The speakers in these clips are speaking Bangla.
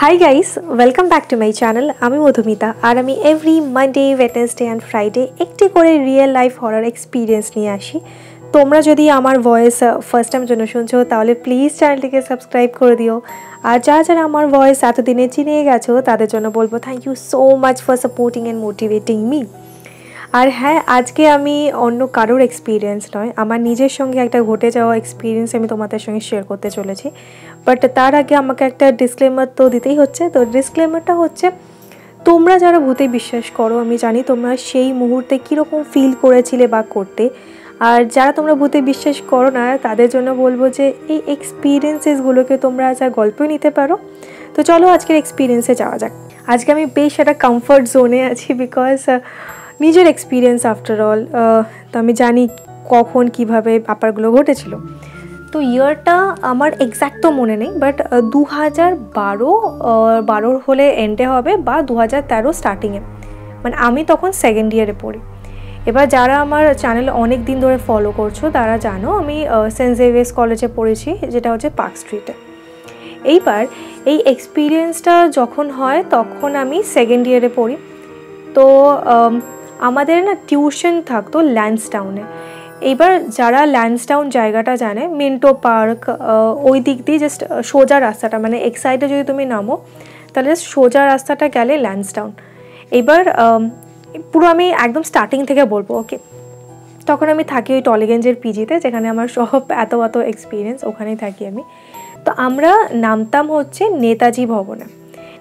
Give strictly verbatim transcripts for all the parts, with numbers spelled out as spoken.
High guys welcome back to my channel आमी मधुमिता और आमी every Monday Wednesday and Friday एकटी करे रियल लाइफ हॉरर एक्सपिरियेंस निये आसि। तोमरा जोदि आमार वॉइस फर्स्ट टाइम जोनो शुनछो ताहले प्लिज चैनलटिके सबस्क्राइब करे दिओ और जारा जारा आमार वॉइस एतदिने चिने गेछो तादेर जोनो बोलबो thank you so much for supporting and motivating me. और हाँ आज के आमी अन्य कारोर एक्सपिरियेंस नय आमार निजेर संगे एकटा घटे जावा एक्सपिरियेंस आमी तोमादेर संगे शेयर करते चलेछि। बट तार आगे आमाके एकटा डिसक्लेमार तो दितेई होच्छे। तो डिसक्लेमारटा होच्छे तोमरा जारा भूते विश्वास करो आमी जानि तोमरा सेई मुहूर्ते किरकम फिल करेछिले बा करते और जारा तोमरा भूते विश्वास करो ना तादेर जोन्नो बोलबो जे एई एक्सपिरियेंसेसगुलोके तोमरा जा गल्पे निते पारो। तो चलो आजकेर एक्सपिरियेंसे जावा जाक। आजके आमी बेश एकटा कम्फर्ट जोने आछि बिकज निजेर एक्सपिरियेंस आफ्टर ऑल तो आमी जानि कखन किभाबे ब्यापारगुलो घटेछिलो। तो इयरटा आमार एक्जैक्ट तो मने नेই बाट दो हज़ार बारो बारो होले एंडे होबे बा दो हज़ार तेरो स्टार्टिंगे माने आमी तखन सेकेंड इयारे पढ़ी। एबार जारा आमार चैनल अनेक दिन धरे फलो करछो तारा जानो आमी सेंट जेवियर्स कलेजे पढ़ेछि जेटा होच्छे पार्क स्ट्रीटे। एइबार एइ एक्सपिरियेंसटा जखन हय तखन आमी सेकेंड इयारे पढ़ी। तो आमादेर ना टिউশন थाकतो ল্যান্ডস্টাউনে। एबार जारा ল্যান্ডস্টাউন जायगाटा जाने मिंटो पार्क ओई दिक दिए जस्ट सोजा रास्ताटा माने एक साइडे जोदि तुमि नामो ताहले सोजा रास्ताटा गेले ল্যান্ডস্টাউন। एबार पुरो आमि एकदम स्टार्टिंग थेके बोलबो ओके। तखन आमि थाकि ओई টলিগঞ্জের পিজিতে जेखाने आमार सब एत एत एक्सपिरियेंस ओखानेই थाकि आमि। तो आमरा नामताम होच्छे নেতাজি ভবনে।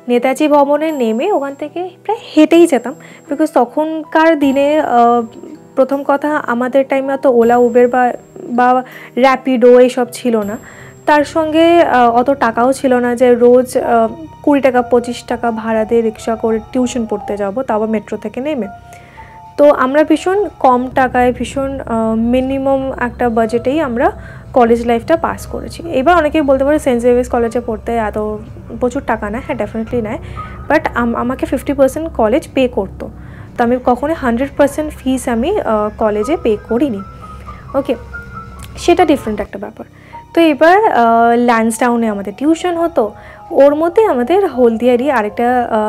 নেতাজি ভবনে নেমে ওখান থেকে প্রায় হেঁটেই যেতাম বিকজ তখনকার দিনে প্রথম কথা আমাদের টাইমে তো ওলা উবের বা বা র্যাপিডো এইসব ছিল না, তার সঙ্গে অত টাকাও ছিল না যে রোজ কুড়ি টাকা পঁচিশ টাকা ভাড়া দিয়ে রিক্সা করে টিউশন পড়তে যাব তাও মেট্রো থেকে নেমে। তো আমরা ভীষণ কম টাকায় ভীষণ মিনিমাম একটা বাজেটেই আমরা কলেজ লাইফটা পাস করেছি। এবার অনেকেই বলতে পারে সেন্ট জেভিয়ার্স কলেজে পড়তে এত প্রচুর টাকা নেয়, হ্যাঁ ডেফিনেটলি নেয়, বাট আমাকে ফিফটি পার্সেন্ট কলেজ পে করতো। তো আমি কখনোই হান্ড্রেড পার্সেন্ট ফিস আমি কলেজে পে করিনি ওকে, সেটা ডিফারেন্ট একটা ব্যাপার। তো এবার ল্যান্ডস্টাউনে আমাদের টিউশন হতো, ওর মধ্যে আমাদের হলদিয়ারি আরেকটা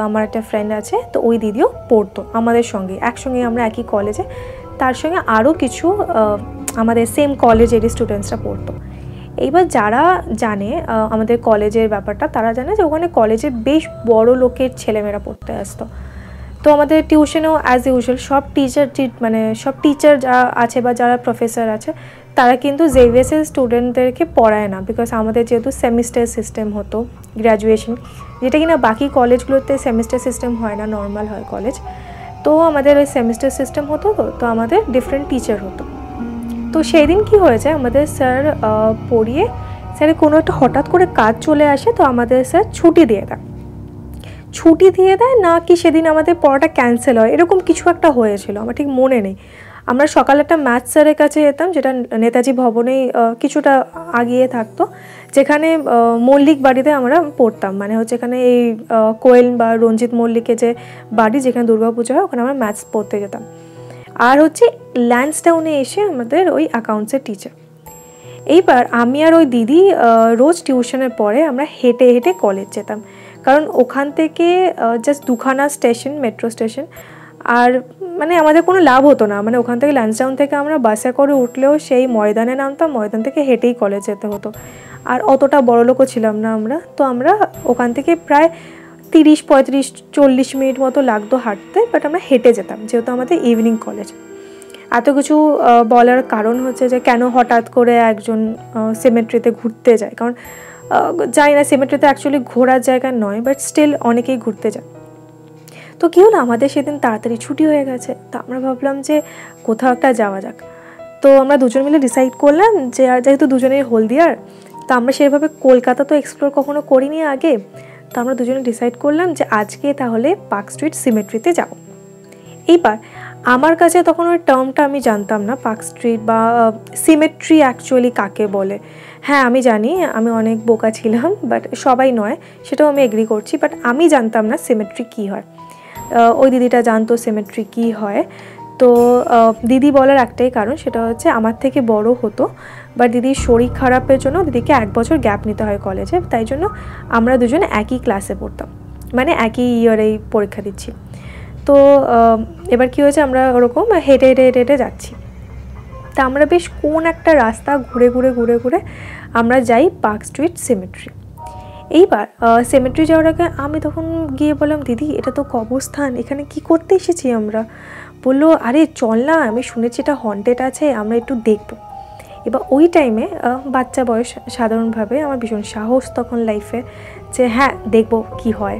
আমার একটা ফ্রেন্ড আছে তো ওই দিদিও পড়তো আমাদের সঙ্গে, একসঙ্গে আমরা একই কলেজে, তার সঙ্গে আরও কিছু আমাদের সেম কলেজেরই স্টুডেন্টসরা পড়তো। এইবার যারা জানে আমাদের কলেজের ব্যাপারটা তারা জানে যে ওখানে কলেজে বেশ বড় লোকের ছেলেমেয়েরা পড়তে আসতো। তো আমাদের টিউশনেও অ্যাজ ইউজুয়াল সব টিচার মানে সব টিচার যারা আছে বা যারা প্রফেসর আছে তারা কিন্তু জেভিএসের স্টুডেন্টদেরকে পড়ায় না বিকজ আমাদের যেহেতু সেমিস্টার সিস্টেম হতো গ্র্যাজুয়েশন, যেটা কিনা বাকি কলেজগুলোতে সেমিস্টার সিস্টেম হয় না, নর্মাল হয় কলেজ। তো আমাদের ওই সেমিস্টার সিস্টেম হতো তো তো আমাদের ডিফারেন্ট টিচার হতো। তো সেই দিন কী হয়েছে আমাদের স্যার পড়িয়ে স্যারের কোনো একটা হঠাৎ করে কাজ চলে আসে তো আমাদের স্যার ছুটি দিয়ে দেয়, ছুটি দিয়ে দেয় না কি সেদিন আমাদের পড়াটা ক্যান্সেল হয় এরকম কিছু একটা হয়েছিল আমার ঠিক মনে নেই। আমরা সকালে একটা ম্যাথ স্যারের কাছে যেতাম যেটা নেতাজি ভবনেই কিছুটা আগিয়ে থাকতো, যেখানে মল্লিক বাড়িতে আমরা পড়তাম মানে হচ্ছে এখানে এই কোয়েল বা রঞ্জিত মল্লিকের যে বাড়ি যেখানে দুর্গাপুজা হয় ওখানে আমরা ম্যাথস পড়তে যেতাম। আর হচ্ছে ল্যান্ডস্টাউনে এসে আমাদের ওই অ্যাকাউন্টসের টিচার। এইবার আমি আর ওই দিদি রোজ টিউশনের পরে আমরা হেঁটে হেঁটে কলেজ যেতাম কারণ ওখান থেকে জাস্ট দুখানা স্টেশন মেট্রো স্টেশন আর মানে আমাদের কোনো লাভ হতো না মানে ওখান থেকে ল্যান্ডস্টাউন থেকে আমরা বাসে করে উঠলেও সেই ময়দানে নামতাম, ময়দান থেকে হেঁটেই কলেজ যেতে হতো। আর অতটা বড় লোকও ছিলাম না আমরা, তো আমরা ওখান থেকে প্রায় তিরিশ পঁয়ত্রিশ চল্লিশ মিনিট মতো লাগতো হাঁটতে, বাট আমরা হেঁটে যেতাম যেহেতু আমাদের ইভিনিং কলেজ। এত কিছু বলার কারণ হচ্ছে যে কেন হঠাৎ করে একজন সিমেট্রিতে ঘুরতে যায়, কারণ যাই না সিমেট্রিতে অ্যাকচুয়ালি ঘোরার জায়গা নয় বাট স্টিল অনেকেই ঘুরতে যায়। তো কী হলো আমাদের সেদিন তাড়াতাড়ি ছুটি হয়ে গেছে তো আমরা ভাবলাম যে কোথাও একটা যাওয়া যাক। তো আমরা দুজন মিলে ডিসাইড করলাম যে যেহেতু দুজনের হলদিয়ার তো আমরা সেভাবে কলকাতা তো এক্সপ্লোর কখনো করিনি আগে, তো আমরা দুজনে ডিসাইড করলাম যে আজকে তাহলে পার্ক স্ট্রিট সিমেট্রিতে যাব। এইবার আমার কাছে তখন ওই টার্মটা আমি জানতাম না পার্ক স্ট্রিট বা সিমেট্রি অ্যাকচুয়ালি কাকে বলে। হ্যাঁ আমি জানি আমি অনেক বোকা ছিলাম বাট সবাই নয় সেটাও আমি এগ্রি করছি, বাট আমি জানতাম না সিমেট্রি কী হয়, ওই দিদিটা জানতো সিমেট্রি কী হয়। तो दीदी বলার একটাই কারণ সেটা হচ্ছে আমার থেকে বড় হতো বাট দিদির শরীর খারাপের জন্য দিদিকে এক বছর গ্যাপ নিতে হয় কলেজে, তাই জন্য আমরা দুজন একই ক্লাসে পড়তাম, মানে একই ইয়ারেই পরীক্ষা দিচ্ছি। তো এবার কি হয়েছে, আমরা ওরকম হেঁটে হেঁটে হেঁটে হেঁটে যাচ্ছি, তা আমরা বেশ কোন একটা রাস্তা ঘুরে ঘুরে ঘুরে ঘুরে আমরা যাই পার্ক স্ট্রিট সিমেট্রি। এইবার সিমেট্রি যাওয়ার আগে আমি তখন গিয়ে বললাম, দিদি এটা তো কবরস্থান, এখানে কি করতে এসেছি আমরা? বললো আরে চল না, আমি শুনেছি এটা হন্টেড আছে, আমরা একটু দেখব। এবার ওই টাইমে বাচ্চা বয়স, সাধারণভাবে আমার ভীষণ সাহস তখন লাইফে, যে হ্যাঁ দেখব কি হয়।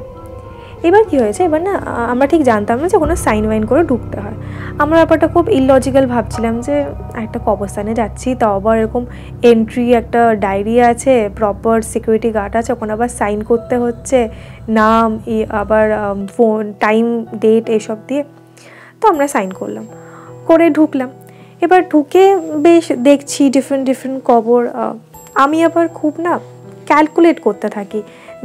এবার কি হয়েছে, এবার না আমরা ঠিক জানতাম না যে কোনো সাইন ওয়াইন করে ঢুকতে হয়, আমরা ব্যাপারটা খুব ইললজিক্যাল ভাবছিলাম যে একটা কবরস্থানে যাচ্ছি, তাও আবার এরকম এন্ট্রি একটা ডায়েরি আছে, প্রপার সিকিউরিটি গার্ড আছে, ওখানে আবার সাইন করতে হচ্ছে নাম আবার ফোন টাইম ডেট এসব দিয়ে। তো আমরা সাইন করলাম, করে ঢুকলাম। এবার ঢুকে বেশ দেখছি ডিফারেন্ট ডিফারেন্ট কবর, আমি আবার খুব না ক্যালকুলেট করতে থাকি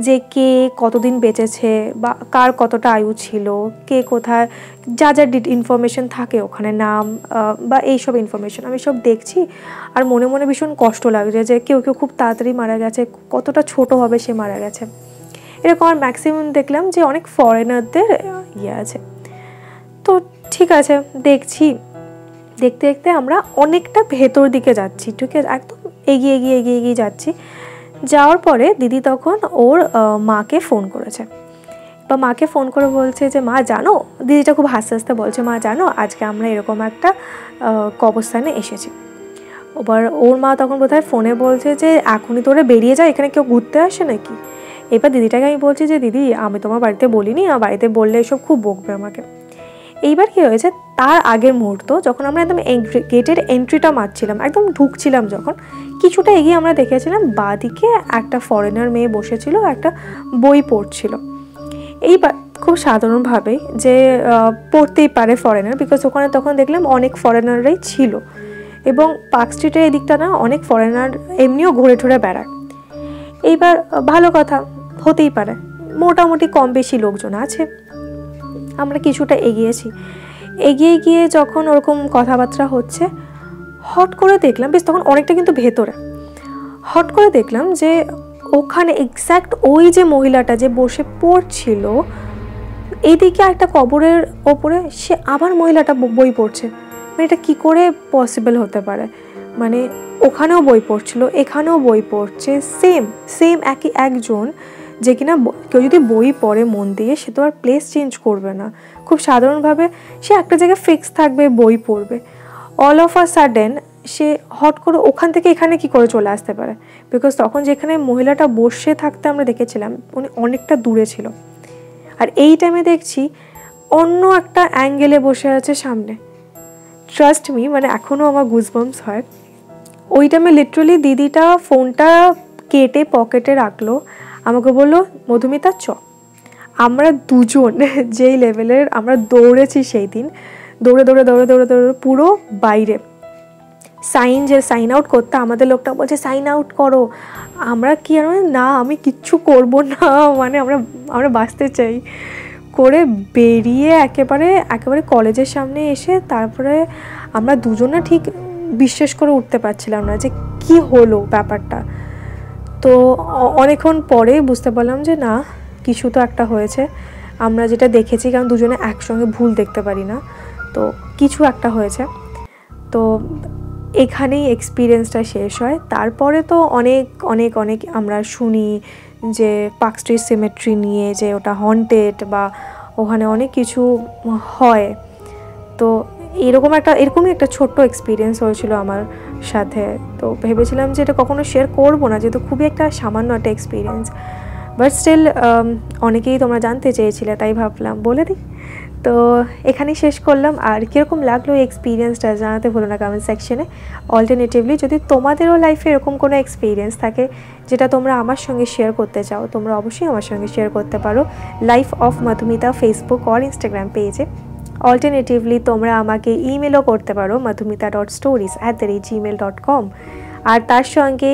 যে কে কতদিন বেঁচেছে বা কার কতটা আয়ু ছিল, কে কোথায়, যা যা ইনফরমেশান থাকে ওখানে নাম বা এইসব ইনফরমেশান আমি সব দেখছি। আর মনে মনে ভীষণ কষ্ট লাগছে যে কেউ কেউ খুব তাড়াতাড়ি মারা গেছে, কতটা ছোট হবে সে মারা গেছে, এরকম। আর ম্যাক্সিমাম দেখলাম যে অনেক ফরেনারদের ইয়ে আছে। তো ঠিক আছে, দেখছি, দেখতে দেখতে আমরা অনেকটা ভেতর দিকে যাচ্ছি, ঠিক আছে, একদম এগিয়ে এগিয়ে এগিয়ে এগিয়ে যাচ্ছি। যাওয়ার পরে দিদি তখন ওর মাকে ফোন করেছে, বা মাকে ফোন করে বলছে যে মা জানো, দিদিটা খুব হাসতে হাসতে বলছে, মা জানো আজকে আমরা এরকম একটা কবরস্থানে এসেছি। এবার ওর মা তখন বোধহয় ফোনে বলছে যে এখনই তোরা বেরিয়ে যায়, এখানে কেউ ঘুরতে আসে নাকি। এবার দিদিটাকে আমি বলছি যে দিদি আমি তোমার বাড়িতে বলিনি, আমার বাড়িতে বললে এসব খুব বকবে আমাকে। এইবার কী হয়েছে, তার আগের মুহূর্ত যখন আমরা একদম গেটের এন্ট্রিটা মারছিলাম, একদম ঢুকছিলাম, যখন কিছুটা এগিয়ে আমরা দেখেছিলাম বাঁদিকে একটা ফরেনার মেয়ে বসেছিল, একটা বই পড়ছিল। এইবার খুব সাধারণভাবেই যে পড়তেই পারে ফরেনার, বিকজ ওখানে তখন দেখলাম অনেক ফরেনাররাই ছিল, এবং পার্ক স্ট্রিটের এদিকটা না অনেক ফরেনার এমনিও ঘুরে ঘুরে বেড়ায়। এইবার ভালো কথা, হতেই পারে, মোটামুটি কম বেশি লোকজন আছে। আমরা কিছুটা এগিয়েছি, এগিয়ে গিয়ে যখন ওরকম কথাবার্তা হচ্ছে, হট করে দেখলাম, বেশ তখন অনেকটা কিন্তু ভেতরে, হট করে দেখলাম যে ওখানে এক্স্যাক্ট ওই যে মহিলাটা যে বসে পড়ছিল, এইদিকে একটা কবরের ওপরে সে আবার মহিলাটা বই পড়ছে। মানে এটা কী করে পসিবল হতে পারে, মানে ওখানেও বই পড়ছিল, এখানেও বই পড়ছে, সেম সেম একই একজন, যে কিনা কেউ যদি বই পড়ে মন দিয়ে সে তো আর প্লেস চেঞ্জ করবে না, খুব সাধারণভাবে সে একটা জায়গায় ফিক্স থাকবে, বই পড়বে। অল অফ আ সাডেন সে হট করে ওখান থেকে এখানে কি করে চলে আসতে পারে, বিকজ তখন যেখানে মহিলাটা বসে থাকতে আমরা দেখেছিলাম উনি অনেকটা দূরে ছিল, আর এই টাইমে দেখছি অন্য একটা অ্যাঙ্গেলে বসে আছে সামনে। ট্রাস্ট মি, মানে এখনও আমার গুজবাম্পস হয়। ওই টাইমে লিটারালি দিদিটা ফোনটা কেটে পকেটে রাখলো, আমাকে বললো মধুমিতা চ। আমরা দুজন যেই লেভেলের আমরা দৌড়েছি সেই দিন, দৌড়ে দৌড়ে দৌড়ে দৌড়ে দৌড়ে পুরো বাইরে, সাইন যে সাইন আউট করতে আমাদের লোকটা বলছে সাইন আউট করো, আমরা কি আর না আমি কিচ্ছু করব না, মানে আমরা আমরা বাঁচতে চাই করে বেরিয়ে একেবারে একেবারে কলেজের সামনে এসে, তারপরে আমরা দুজনে ঠিক বিশ্বাস করে উঠতে পারছিলাম না যে কি হলো ব্যাপারটা। তো অনেকক্ষণ পরে বুঝতে পারলাম যে না কিছু তো একটা হয়েছে, আমরা যেটা দেখেছি, কারণ দুজনে একসঙ্গে ভুল দেখতে পারি না, তো কিছু একটা হয়েছে। তো এখানেই এক্সপিরিয়েন্সটা শেষ হয়। তারপরে তো অনেক অনেক অনেক আমরা শুনি যে পার্ক স্ট্রিট সিমেট্রি নিয়ে, যে ওটা হন্টেড বা ওখানে অনেক কিছু হয়। তো এরকম একটা এরকমই একটা ছোট্ট এক্সপিরিয়েন্স হয়েছিল আমার সাথে। তো ভেবেছিলাম যে এটা কখনো শেয়ার করবো না, যেহেতু খুবই একটা সামান্য একটা এক্সপিরিয়েন্স, বাট স্টিল অনেকেই তোমরা জানতে চেয়েছিলে, তাই ভাবলাম বলে দিই। তো এখানেই শেষ করলাম। আর কীরকম লাগলো এই এক্সপিরিয়েন্সটা জানাতে ভুলো না কমেন্ট সেকশানে। অল্টারনেটিভলি যদি তোমাদেরও লাইফে এরকম কোনো এক্সপিরিয়েন্স থাকে যেটা তোমরা আমার সঙ্গে শেয়ার করতে চাও, তোমরা অবশ্যই আমার সঙ্গে শেয়ার করতে পারো life of Madhumita Facebook or Instagram পেজে। অল্টারনেটিভলি তোমরা আমাকে ইমেলও করতে পারো Madhumita dot stories at the rate Gmail dot com. আর তার সঙ্গে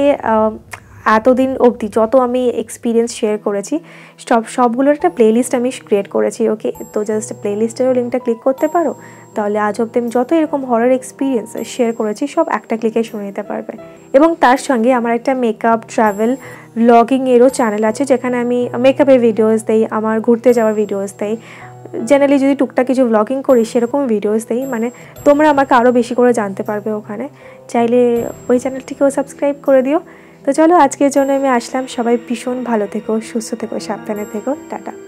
এতদিন অবধি যত আমি এক্সপিরিয়েন্স শেয়ার করেছি সব সবগুলোর একটা প্লেলিস্ট আমি ক্রিয়েট করেছি। ওকে, তো জাস্ট প্লেলিস্টেরও লিঙ্কটা ক্লিক করতে পারো, তাহলে আজ অবধি আমি যত এরকম হরর এক্সপিরিয়েন্স শেয়ার করেছি সব একটা ক্লিকে শুনে নিতে পারবে। এবং তার সঙ্গে আমার একটা মেকআপ, ট্রাভেল, ব্লগিংয়েরও চ্যানেল আছে যেখানে আমি মেকআপের ভিডিওস দিই, আমার ঘুরতে যাওয়ার ভিডিওস দিই, জেনারেলি যদি টুকটাক কিছু ব্লগিং করি সেরকম ভিডিওস দিই। মানে তোমরা আমাকে আরও বেশি করে জানতে পারবে ওখানে, চাইলে ওই চ্যানেলটিকেও সাবস্ক্রাইব করে দিও। তো চলো আজকের জন্য আমি আসলাম, সবাই ভীষণ ভালো থেকো, সুস্থ থেকো, সাবধানে থেকো, টাটা।